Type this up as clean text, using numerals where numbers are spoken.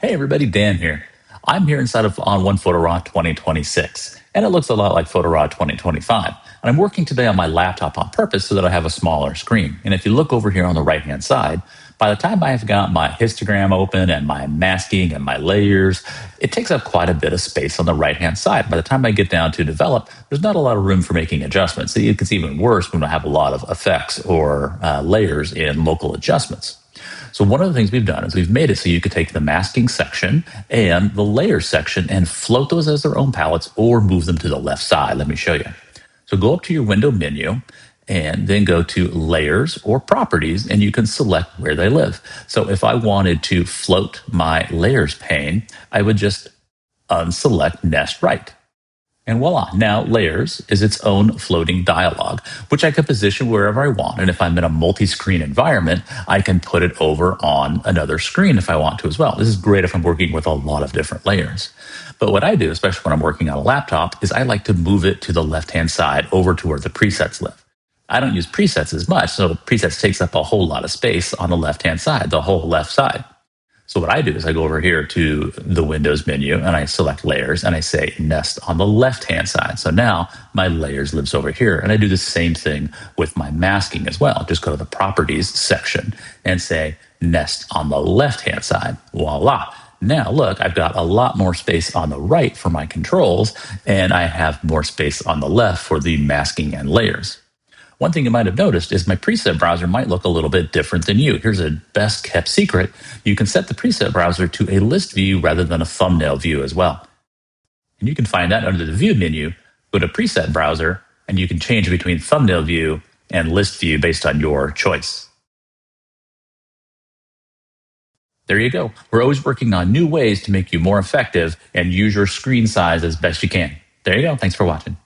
Hey everybody, Dan here. I'm here inside of ON1 Photo RAW 2026, and it looks a lot like Photo RAW 2025. And I'm working today on my laptop on purpose so that I have a smaller screen. And if you look over here on the right-hand side, by the time I have got my histogram open and my masking and my layers, it takes up quite a bit of space on the right-hand side. By the time I get down to develop, there's not a lot of room for making adjustments. It gets even worse when I have a lot of effects or layers in local adjustments. So one of the things we've done is we've made it so you could take the masking section and the layer section and float those as their own palettes or move them to the left side. Let me show you. So go up to your window menu and then go to layers or properties, and you can select where they live. So if I wanted to float my layers pane, I would just unselect nest right. And voila, now layers is its own floating dialog, which I can position wherever I want. And if I'm in a multi-screen environment, I can put it over on another screen if I want to as well. This is great if I'm working with a lot of different layers. But what I do, especially when I'm working on a laptop, is I like to move it to the left-hand side over to where the presets live. I don't use presets as much, so presets takes up a whole lot of space on the left-hand side, the whole left side. So what I do is I go over here to the Windows menu and I select layers and I say nest on the left-hand side. So now my layers lives over here, and I do the same thing with my masking as well. Just go to the properties section and say nest on the left-hand side. Voila. Now look, I've got a lot more space on the right for my controls, and I have more space on the left for the masking and layers. One thing you might have noticed is my preset browser might look a little bit different than you. Here's a best kept secret. You can set the preset browser to a list view rather than a thumbnail view as well. And you can find that under the view menu, go to preset browser, and you can change between thumbnail view and list view based on your choice. There you go. We're always working on new ways to make you more effective and use your screen size as best you can. There you go. Thanks for watching.